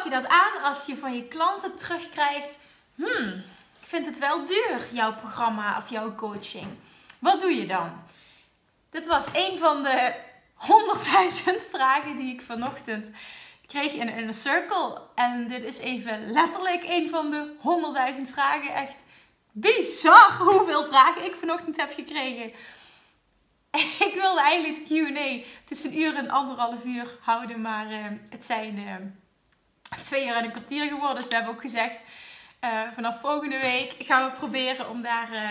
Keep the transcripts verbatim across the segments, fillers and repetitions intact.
pak je dat aan als je van je klanten terugkrijgt: hmm, ik vind het wel duur, jouw programma of jouw coaching. Wat doe je dan? Dit was een van de honderdduizend vragen die ik vanochtend kreeg in een circle. En dit is even letterlijk een van de honderdduizend vragen. Echt bizar hoeveel vragen ik vanochtend heb gekregen. Ik wilde eigenlijk de Q en A tussen een uur en anderhalf uur houden. Maar uh, het zijn uh, twee uur en een kwartier geworden. Dus we hebben ook gezegd, uh, vanaf volgende week gaan we proberen om daar uh,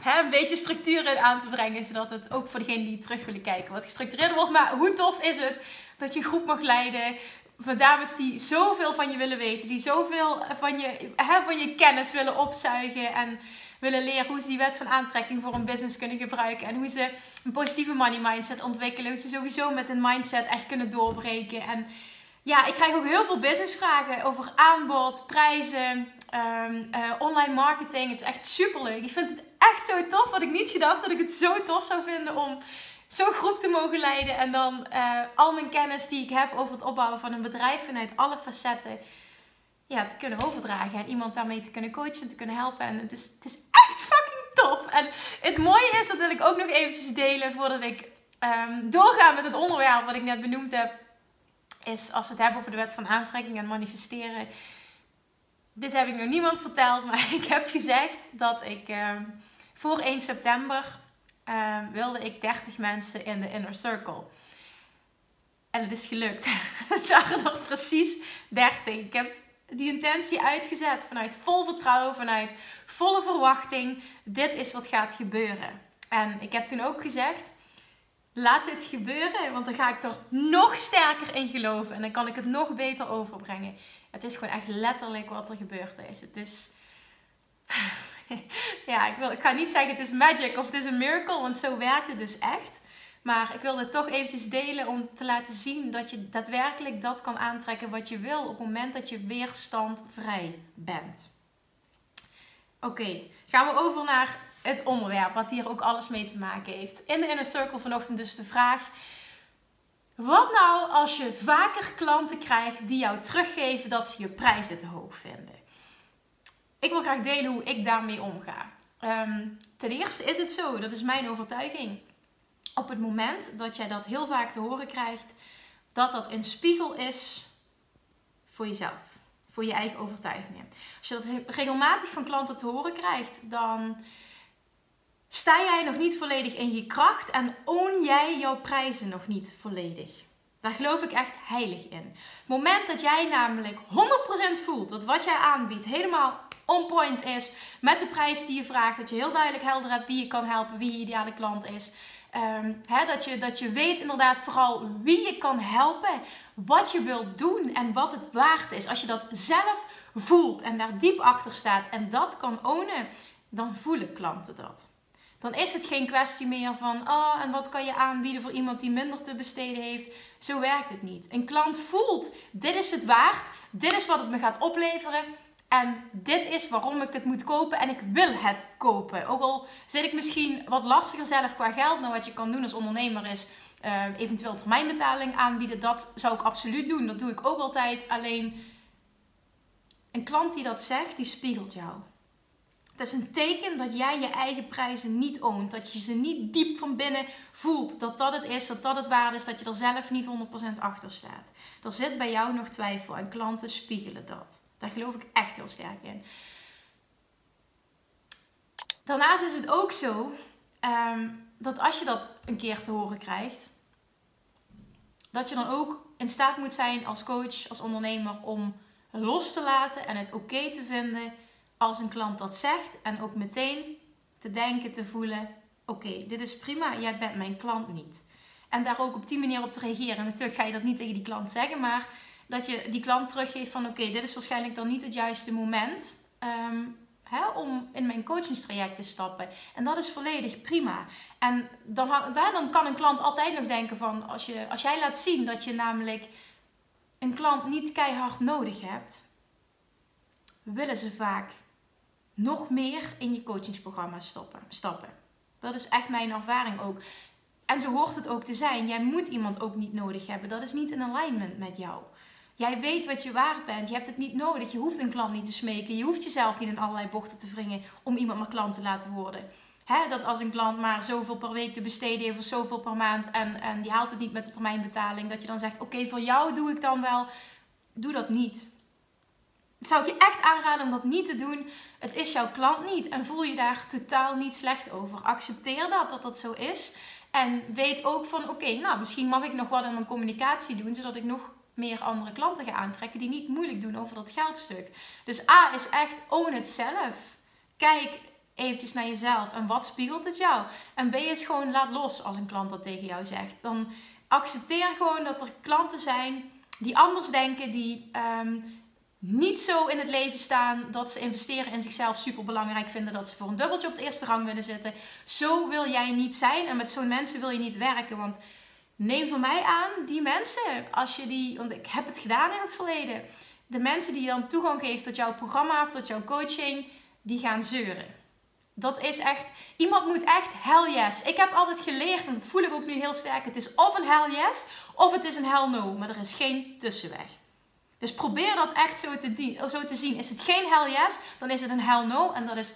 hè, een beetje structuur in aan te brengen. Zodat het ook voor degenen die terug willen kijken wat gestructureerder wordt. Maar hoe tof is het dat je groep mag leiden van dames die zoveel van je willen weten. Die zoveel van je, hè, van je kennis willen opzuigen en willen leren hoe ze die wet van aantrekking voor hun business kunnen gebruiken. En hoe ze een positieve money mindset ontwikkelen. Hoe ze sowieso met hun mindset echt kunnen doorbreken. En ja, ik krijg ook heel veel businessvragen over aanbod, prijzen, um, uh, online marketing. Het is echt superleuk. Ik vind het echt zo tof. Had ik niet gedacht dat ik het zo tof zou vinden om zo'n groep te mogen leiden. En dan uh, al mijn kennis die ik heb over het opbouwen van een bedrijf vanuit alle facetten, ja, te kunnen overdragen. En iemand daarmee te kunnen coachen, te kunnen helpen. En het is, het is echt fucking top. En het mooie is, dat wil ik ook nog eventjes delen voordat ik um, doorga met het onderwerp wat ik net benoemd heb. Is als we het hebben over de wet van aantrekking en manifesteren. Dit heb ik nog niemand verteld. Maar ik heb gezegd dat ik um, voor één september um, wilde ik dertig mensen in de inner circle. En het is gelukt. Het zagen er precies dertig. Ik heb die intentie uitgezet vanuit vol vertrouwen, vanuit volle verwachting. Dit is wat gaat gebeuren. En ik heb toen ook gezegd, laat dit gebeuren, want dan ga ik er nog sterker in geloven. En dan kan ik het nog beter overbrengen. Het is gewoon echt letterlijk wat er gebeurd is. Het is, ja, ik, wil, ik ga niet zeggen het is magic of het is een miracle, want zo werkt het dus echt. Maar ik wilde het toch eventjes delen om te laten zien dat je daadwerkelijk dat kan aantrekken wat je wil op het moment dat je weerstandvrij bent. Oké, okay, gaan we over naar het onderwerp wat hier ook alles mee te maken heeft. In de Inner Circle vanochtend dus de vraag: wat nou als je vaker klanten krijgt die jou teruggeven dat ze je prijzen te hoog vinden? Ik wil graag delen hoe ik daarmee omga. Um, ten eerste is het zo, dat is mijn overtuiging. Op het moment dat jij dat heel vaak te horen krijgt, dat dat een spiegel is voor jezelf, voor je eigen overtuigingen. Als je dat regelmatig van klanten te horen krijgt, dan sta jij nog niet volledig in je kracht en own jij jouw prijzen nog niet volledig. Daar geloof ik echt heilig in. Het moment dat jij namelijk honderd procent voelt dat wat jij aanbiedt helemaal on point is, met de prijs die je vraagt, dat je heel duidelijk helder hebt wie je kan helpen, wie je ideale klant is. Um, he, dat, je, dat je weet inderdaad vooral wie je kan helpen, wat je wilt doen en wat het waard is. Als je dat zelf voelt en daar diep achter staat en dat kan ownen, dan voelen klanten dat. Dan is het geen kwestie meer van, oh, en wat kan je aanbieden voor iemand die minder te besteden heeft. Zo werkt het niet. Een klant voelt, dit is het waard, dit is wat het me gaat opleveren. En dit is waarom ik het moet kopen en ik wil het kopen. Ook al zit ik misschien wat lastiger zelf qua geld. Nou, wat je kan doen als ondernemer is uh, eventueel termijnbetaling aanbieden. Dat zou ik absoluut doen. Dat doe ik ook altijd. Alleen een klant die dat zegt, die spiegelt jou. Het is een teken dat jij je eigen prijzen niet oont. Dat je ze niet diep van binnen voelt. Dat dat het is, dat dat het waard is. Dat je er zelf niet honderd procent achter staat. Er zit bij jou nog twijfel en klanten spiegelen dat. Daar geloof ik echt heel sterk in. Daarnaast is het ook zo um, dat als je dat een keer te horen krijgt, dat je dan ook in staat moet zijn als coach, als ondernemer, om los te laten en het oké te vinden als een klant dat zegt. En ook meteen te denken, te voelen, oké, dit is prima, jij bent mijn klant niet. En daar ook op die manier op te reageren. En natuurlijk ga je dat niet tegen die klant zeggen, maar dat je die klant teruggeeft van oké, dit is waarschijnlijk dan niet het juiste moment um, hè, om in mijn coachingstraject te stappen. En dat is volledig prima. En dan, dan kan een klant altijd nog denken van, als, je, als jij laat zien dat je namelijk een klant niet keihard nodig hebt, willen ze vaak nog meer in je coachingsprogramma stoppen, stappen. Dat is echt mijn ervaring ook. En zo hoort het ook te zijn. Jij moet iemand ook niet nodig hebben. Dat is niet in alignment met jou. Jij weet wat je waard bent. Je hebt het niet nodig. Je hoeft een klant niet te smeken. Je hoeft jezelf niet in allerlei bochten te wringen om iemand maar klant te laten worden. He, dat als een klant maar zoveel per week te besteden heeft of zoveel per maand en, en die haalt het niet met de termijnbetaling, dat je dan zegt, oké, okay, voor jou doe ik dan wel. Doe dat niet. Dat zou ik je echt aanraden om dat niet te doen. Het is jouw klant niet en voel je daar totaal niet slecht over. Accepteer dat, dat dat zo is. En weet ook van, oké, okay, nou, misschien mag ik nog wat in mijn communicatie doen, zodat ik nog meer andere klanten ga aantrekken die niet moeilijk doen over dat geldstuk. Dus A is echt, own het zelf. Kijk eventjes naar jezelf en wat spiegelt het jou? En B is gewoon, laat los als een klant dat tegen jou zegt. Dan accepteer gewoon dat er klanten zijn die anders denken, die um, niet zo in het leven staan dat ze investeren in zichzelf super belangrijk vinden, dat ze voor een dubbeltje op de eerste rang willen zitten. Zo wil jij niet zijn en met zo'n mensen wil je niet werken, want neem van mij aan, die mensen, als je die, want ik heb het gedaan in het verleden, de mensen die je dan toegang geeft tot jouw programma of tot jouw coaching, die gaan zeuren. Dat is echt, iemand moet echt hell yes. Ik heb altijd geleerd, en dat voel ik ook nu heel sterk, het is of een hell yes, of het is een hell no, maar er is geen tussenweg. Dus probeer dat echt zo te, zo te zien. Is het geen hell yes, dan is het een hell no en dat is...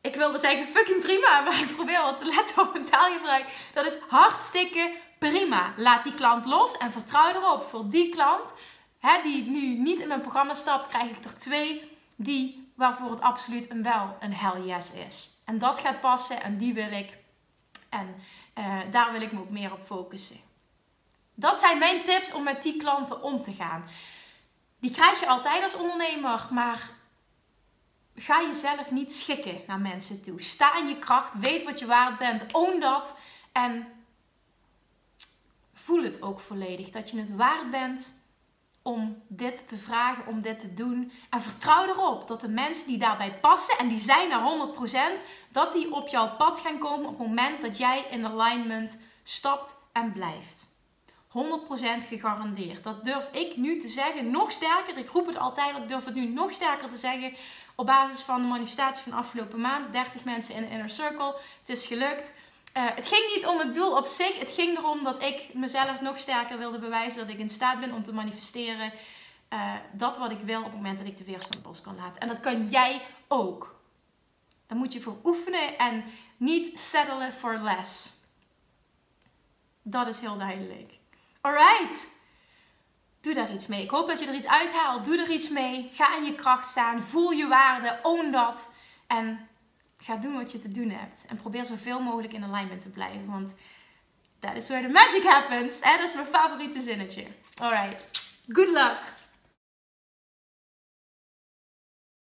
Ik wilde zeggen fucking prima, maar ik probeer wel te letten op mijn taalgebruik. Dat is hartstikke prima. Laat die klant los en vertrouw erop. Voor die klant, hè, die nu niet in mijn programma stapt, krijg ik er twee die, waarvoor het absoluut een wel een hell yes is. En dat gaat passen en die wil ik. En uh, daar wil ik me ook meer op focussen. Dat zijn mijn tips om met die klanten om te gaan. Die krijg je altijd als ondernemer, maar... Ga jezelf niet schikken naar mensen toe. Sta in je kracht. Weet wat je waard bent. Own dat. En voel het ook volledig. Dat je het waard bent om dit te vragen. Om dit te doen. En vertrouw erop dat de mensen die daarbij passen. En die zijn naar honderd procent. Dat die op jouw pad gaan komen. Op het moment dat jij in alignment stapt en blijft. honderd procent gegarandeerd. Dat durf ik nu te zeggen. Nog sterker. Ik roep het altijd. Ik durf het nu nog sterker te zeggen. Op basis van de manifestatie van de afgelopen maand. dertig mensen in de Inner Circle. Het is gelukt. Uh, het ging niet om het doel op zich. Het ging erom dat ik mezelf nog sterker wilde bewijzen. Dat ik in staat ben om te manifesteren. Uh, dat wat ik wil op het moment dat ik de weerstand los kan laten. En dat kan jij ook. Daar moet je voor oefenen. En niet settelen for less. Dat is heel duidelijk. Alright. Doe daar iets mee. Ik hoop dat je er iets uithaalt. Doe er iets mee. Ga in je kracht staan. Voel je waarde. Own dat. En ga doen wat je te doen hebt. En probeer zoveel mogelijk in alignment te blijven. Want that is where the magic happens. Dat is mijn favoriete zinnetje. Alright. Good luck.